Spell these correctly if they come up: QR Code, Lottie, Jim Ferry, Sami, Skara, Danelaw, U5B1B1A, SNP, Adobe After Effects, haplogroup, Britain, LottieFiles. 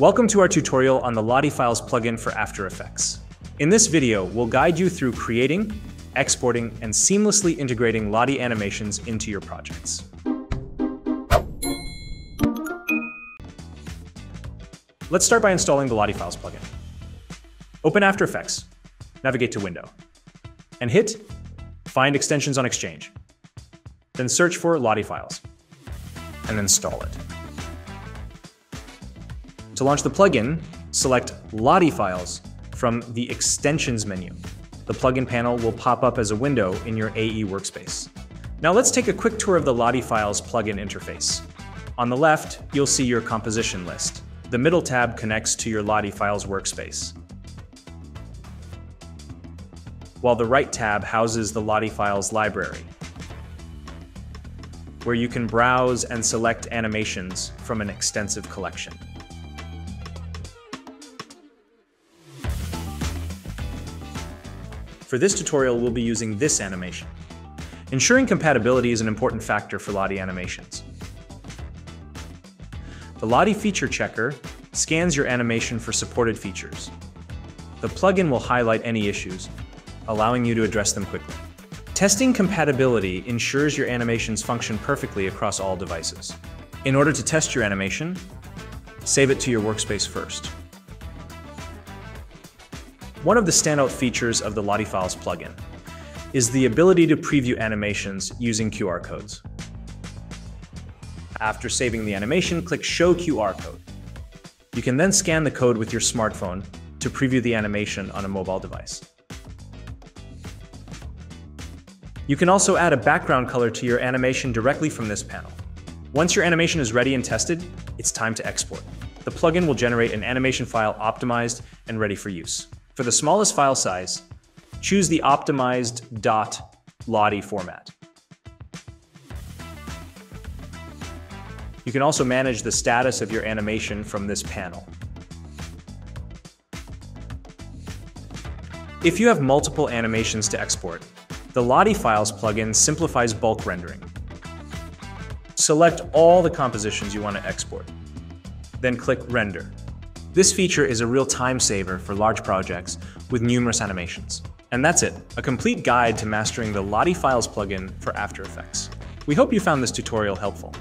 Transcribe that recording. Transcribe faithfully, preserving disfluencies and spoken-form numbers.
Welcome to our tutorial on the LottieFiles plugin for After Effects. In this video, we'll guide you through creating, exporting, and seamlessly integrating Lottie animations into your projects. Let's start by installing the LottieFiles plugin. Open After Effects, navigate to Window, and hit Find Extensions on Exchange. Then search for LottieFiles, and install it. To launch the plugin, select LottieFiles from the Extensions menu. The plugin panel will pop up as a window in your A E workspace. Now let's take a quick tour of the LottieFiles plugin interface. On the left, you'll see your composition list. The middle tab connects to your LottieFiles workspace, while the right tab houses the LottieFiles library, where you can browse and select animations from an extensive collection. For this tutorial, we'll be using this animation. Ensuring compatibility is an important factor for Lottie animations. The Lottie Feature Checker scans your animation for supported features. The plugin will highlight any issues, allowing you to address them quickly. Testing compatibility ensures your animations function perfectly across all devices. In order to test your animation, save it to your workspace first. One of the standout features of the LottieFiles plugin is the ability to preview animations using Q R codes. After saving the animation, click Show Q R Code. You can then scan the code with your smartphone to preview the animation on a mobile device. You can also add a background color to your animation directly from this panel. Once your animation is ready and tested, it's time to export. The plugin will generate an animation file optimized and ready for use. For the smallest file size, choose the optimized .lottie format. You can also manage the status of your animation from this panel. If you have multiple animations to export, the LottieFiles plugin simplifies bulk rendering. Select all the compositions you want to export, then click Render. This feature is a real time saver for large projects with numerous animations. And that's it, a complete guide to mastering the LottieFiles plugin for After Effects. We hope you found this tutorial helpful.